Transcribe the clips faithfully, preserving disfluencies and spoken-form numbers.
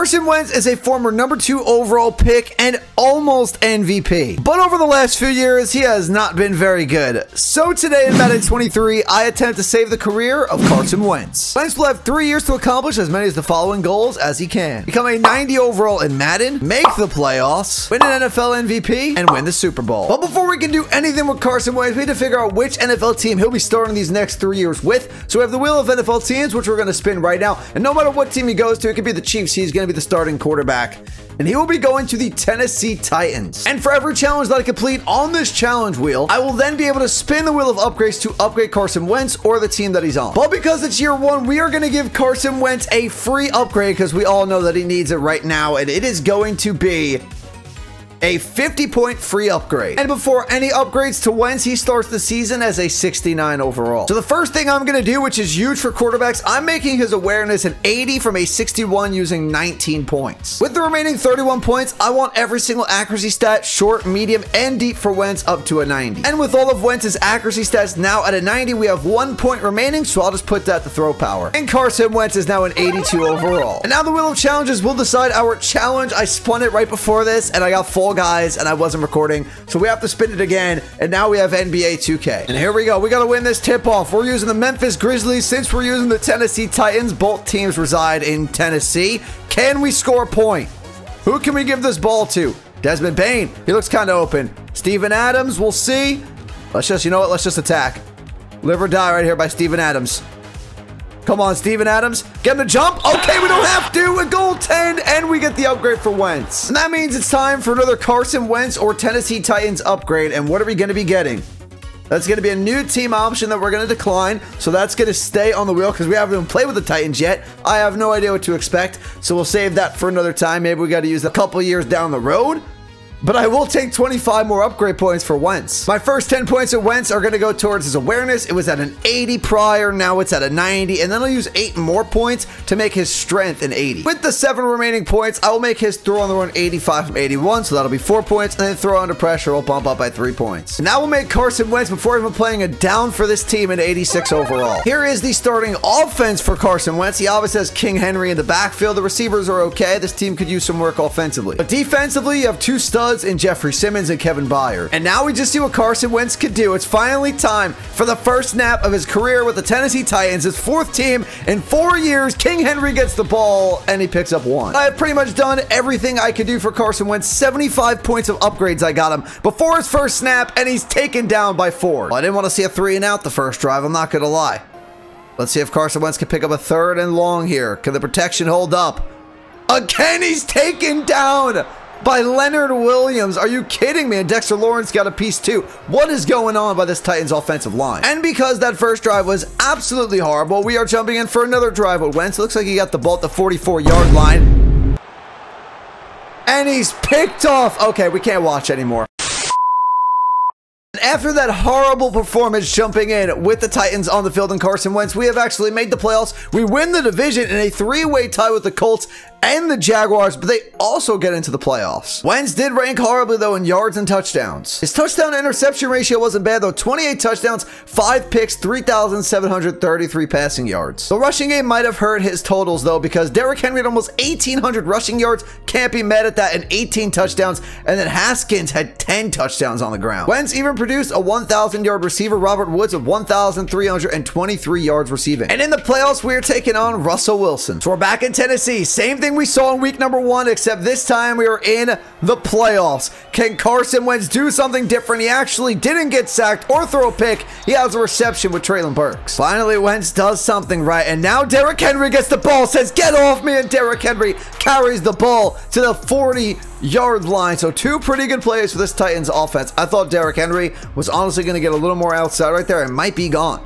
Carson Wentz is a former number two overall pick and almost M V P. But over the last few years, he has not been very good. So today in Madden twenty-three, I attempt to save the career of Carson Wentz. Wentz will have three years to accomplish as many of the following goals as he can. Become a ninety overall in Madden, make the playoffs, win an N F L M V P, and win the Super Bowl. But before we can do anything with Carson Wentz, we need to figure out which N F L team he'll be starting these next three years with. So we have the Wheel of N F L Teams, which we're going to spin right now. And no matter what team he goes to, it could be the Chiefs. He's going to be the starting quarterback. And he will be going to the Tennessee Titans. And for every challenge that I complete on this challenge wheel, I will then be able to spin the Wheel of Upgrades to upgrade Carson Wentz or the team that he's on. But because it's year one, we are going to give Carson Wentz a free upgrade because we all know that he needs it right now. And it is going to be a fifty point free upgrade. And before any upgrades to Wentz, he starts the season as a sixty-nine overall. So the first thing I'm gonna do, which is huge for quarterbacks, I'm making his awareness an eighty from a sixty-one using nineteen points. With the remaining thirty-one points, I want every single accuracy stat, short, medium, and deep for Wentz up to a ninety. And with all of Wentz's accuracy stats now at a ninety, we have one point remaining, so I'll just put that to throw power. And Carson Wentz is now an eighty-two overall. And now the Wheel of Challenges will decide our challenge. I spun it right before this, and I got four guys and I wasn't recording, so we have to spin it again. And now we have N B A two K, and here we go. We got to win this tip off. We're using the Memphis Grizzlies since we're using the Tennessee Titans. Both teams reside in Tennessee. Can we score a point? Who can we give this ball to? Desmond Bane, he looks kind of open. Steven Adams, we'll see. Let's just, you know what, let's just attack. Live or die right here by Steven Adams. Come on, Steven Adams. Get him to jump. Okay, we don't have to. A goaltend, and we get the upgrade for Wentz. And that means it's time for another Carson Wentz or Tennessee Titans upgrade. And what are we going to be getting? That's going to be a new team option that we're going to decline. So that's going to stay on the wheel because we haven't even played with the Titans yet. I have no idea what to expect. So we'll save that for another time. Maybe we got to use a couple years down the road. But I will take twenty-five more upgrade points for Wentz. My first ten points at Wentz are going to go towards his awareness. It was at an eighty prior. Now it's at a ninety. And then I'll use eight more points to make his strength an eighty. With the seven remaining points, I will make his throw on the run eighty-five from eighty-one. So that'll be four points. And then throw under pressure will bump up by three points. And now we'll make Carson Wentz before even playing a down for this team an eighty-six overall. Here is the starting offense for Carson Wentz. He obviously has King Henry in the backfield. The receivers are okay. This team could use some work offensively. But defensively, you have two studs in Jeffrey Simmons and Kevin Byer. And now we just see what Carson Wentz could do. It's finally time for the first snap of his career with the Tennessee Titans, his fourth team in four years. King Henry gets the ball and he picks up one. I have pretty much done everything I could do for Carson Wentz. seventy-five points of upgrades I got him before his first snap, and he's taken down by four. Well, I didn't want to see a three and out the first drive, I'm not going to lie. Let's see if Carson Wentz can pick up a third and long here. Can the protection hold up? Again, he's taken down by Leonard Williams. Are you kidding me? And Dexter Lawrence got a piece too. What is going on by this Titans offensive line? And because that first drive was absolutely horrible, we are jumping in for another drive with Wentz. Looks like he got the ball at the forty-four yard line. And he's picked off. Okay, we can't watch anymore. After that horrible performance jumping in with the Titans on the field and Carson Wentz, we have actually made the playoffs. We win the division in a three-way tie with the Colts and the Jaguars, but they also get into the playoffs. Wentz did rank horribly, though, in yards and touchdowns. His touchdown-interception ratio wasn't bad, though. twenty-eight touchdowns, five picks, three thousand seven hundred thirty-three passing yards. The rushing game might have hurt his totals, though, because Derrick Henry had almost eighteen hundred rushing yards. Can't be mad at that, and eighteen touchdowns. And then Haskins had ten touchdowns on the ground. Wentz even produced a one thousand yard receiver, Robert Woods, of one thousand three hundred twenty-three yards receiving. And in the playoffs, we are taking on Russell Wilson. So we're back in Tennessee. Same thing we saw in week number one, except this time we are in the playoffs. Can Carson Wentz do something different? He actually didn't get sacked or throw a pick. He has a reception with Traylon Burks. Finally, Wentz does something right, and now Derrick Henry gets the ball, says, "Get off me," and Derrick Henry carries the ball to the forty yard line. So two pretty good plays for this Titans offense. I thought Derrick Henry was honestly going to get a little more outside right there and might be gone.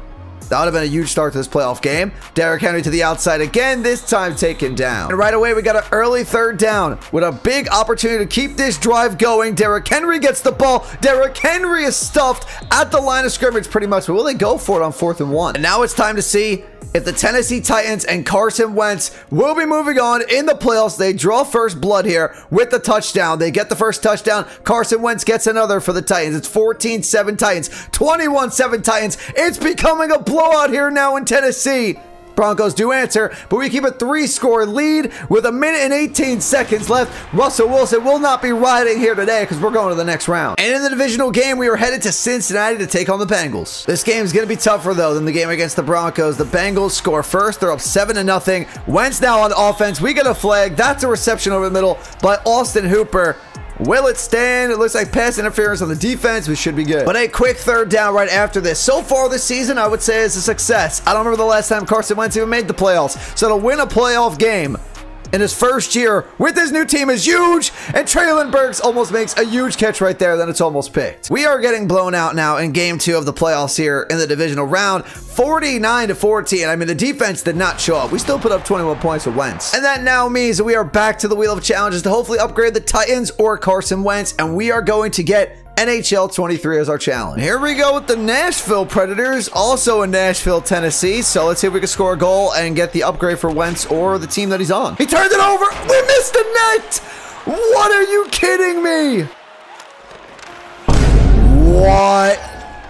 That would have been a huge start to this playoff game. Derrick Henry to the outside again, this time taken down. And right away, we got an early third down with a big opportunity to keep this drive going. Derrick Henry gets the ball. Derrick Henry is stuffed at the line of scrimmage pretty much. But will they go for it on fourth and one? And now it's time to see if the Tennessee Titans and Carson Wentz will be moving on in the playoffs. They draw first blood here with the touchdown. They get the first touchdown. Carson Wentz gets another for the Titans. It's fourteen seven Titans, twenty-one seven Titans. It's becoming a blowout here now in Tennessee. Broncos do answer, but we keep a three-score lead with a minute and eighteen seconds left. Russell Wilson will not be riding here today because we're going to the next round. And in the divisional game, we are headed to Cincinnati to take on the Bengals. This game is going to be tougher, though, than the game against the Broncos. The Bengals score first. They're up seven to nothing. Wentz now on offense. We get a flag. That's a reception over the middle by Austin Hooper. Will it stand? It looks like pass interference on the defense. We should be good. But a quick third down right after this. So far this season, I would say is a success. I don't remember the last time Carson Wentz even made the playoffs. So to win a playoff game in his first year with his new team is huge, and Traylon Burks almost makes a huge catch right there, then it's almost picked. We are getting blown out now in game two of the playoffs here in the divisional round, forty-nine to fourteen. I mean, the defense did not show up. We still put up twenty-one points with Wentz. And that now means that we are back to the Wheel of Challenges to hopefully upgrade the Titans or Carson Wentz, and we are going to get N H L twenty-three as our challenge. Here we go with the Nashville Predators, also in Nashville, Tennessee. So let's see if we can score a goal and get the upgrade for Wentz or the team that he's on. He turns it over. We missed the net. What are you kidding me? What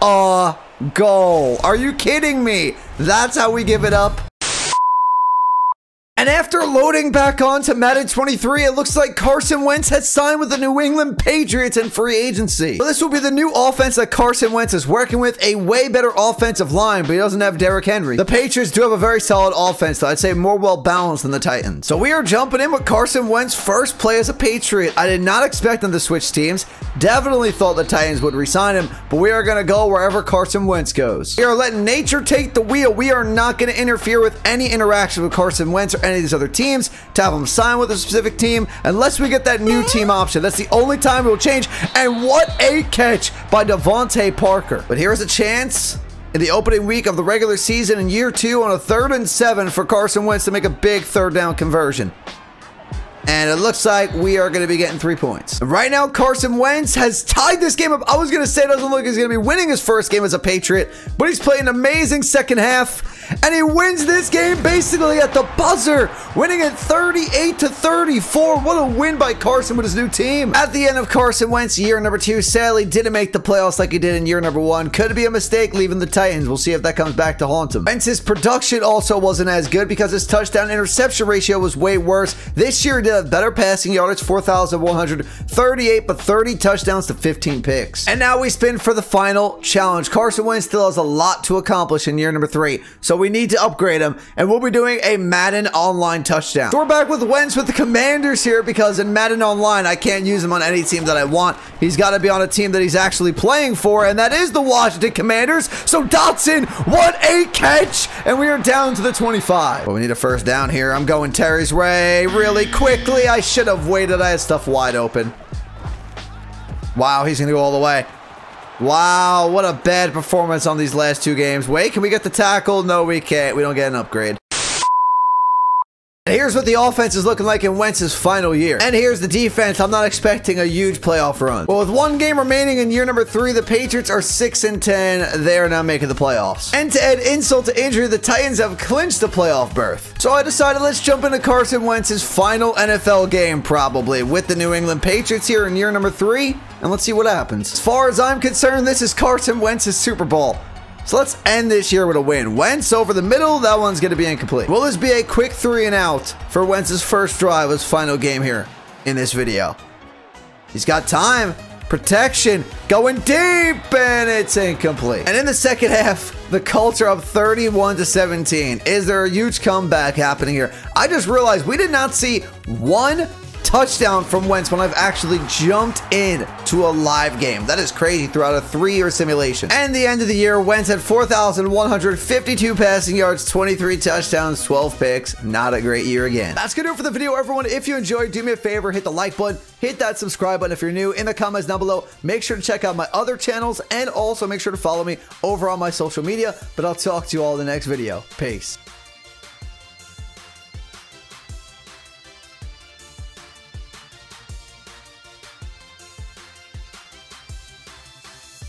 a goal. Are you kidding me? That's how we give it up. And after loading back on to Madden twenty-three, it looks like Carson Wentz has signed with the New England Patriots in free agency. Well, this will be the new offense that Carson Wentz is working with, a way better offensive line, but he doesn't have Derrick Henry. The Patriots do have a very solid offense, though. I'd say more well-balanced than the Titans. So we are jumping in with Carson Wentz's first play as a Patriot. I did not expect them to switch teams. Definitely thought the Titans would re-sign him, but we are going to go wherever Carson Wentz goes. We are letting nature take the wheel. We are not going to interfere with any interaction with Carson Wentz or any of these other teams to have them sign with a specific team unless we get that new team option. That's the only time it will change. And what a catch by Devontae Parker. But here's a chance in the opening week of the regular season in year two on a third and seven for Carson Wentz to make a big third down conversion. And it looks like we are going to be getting three points. Right now, Carson Wentz has tied this game up. I was going to say it doesn't look like he's going to be winning his first game as a Patriot, but he's playing an amazing second half, and he wins this game basically at the buzzer, winning it thirty-eight to thirty-four. What a win by Carson with his new team. At the end of Carson Wentz, year number two, sadly didn't make the playoffs like he did in year number one. Could be a mistake leaving the Titans. We'll see if that comes back to haunt him. Wentz's production also wasn't as good because his touchdown-interception ratio was way worse. This year, he did have better passing yardage, four thousand one hundred thirty-eight, but thirty touchdowns to fifteen picks. And now we spin for the final challenge. Carson Wentz still has a lot to accomplish in year number three, so we need to upgrade him, and we'll be doing a Madden Online touchdown. So we're back with Wentz with the Commanders here because in Madden Online, I can't use him on any team that I want. He's got to be on a team that he's actually playing for, and that is the Washington Commanders. So Dotson, what a catch, and we are down to the twenty-five. Well, we need a first down here. I'm going Terry's way really quick. I should have waited. I had stuff wide open. Wow, he's going to go all the way. Wow, what a bad performance on these last two games. Wait, can we get the tackle? No, we can't. We don't get an upgrade. Here's what the offense is looking like in Wentz's final year. And here's the defense. I'm not expecting a huge playoff run. But with one game remaining in year number three, the Patriots are six and ten. They are now making the playoffs. And to add insult to injury, the Titans have clinched the playoff berth. So I decided let's jump into Carson Wentz's final N F L game, probably, with the New England Patriots here in year number three. And let's see what happens. As far as I'm concerned, this is Carson Wentz's Super Bowl. So let's end this year with a win. Wentz over the middle, that one's going to be incomplete. Will this be a quick three and out for Wentz's first drive, his final game here in this video? He's got time, protection, going deep, and it's incomplete. And in the second half, the Colts are up thirty-one to seventeen. Is there a huge comeback happening here? I just realized we did not see one touchdown from Wentz when I've actually jumped in to a live game. That is crazy throughout a three-year simulation. And the end of the year, Wentz had four thousand one hundred fifty-two passing yards, twenty-three touchdowns, twelve picks. Not a great year again. That's gonna do it for the video, everyone. If you enjoyed, do me a favor, hit the like button, hit that subscribe button if you're new. In the comments down below, make sure to check out my other channels and also make sure to follow me over on my social media. But I'll talk to you all in the next video. Peace.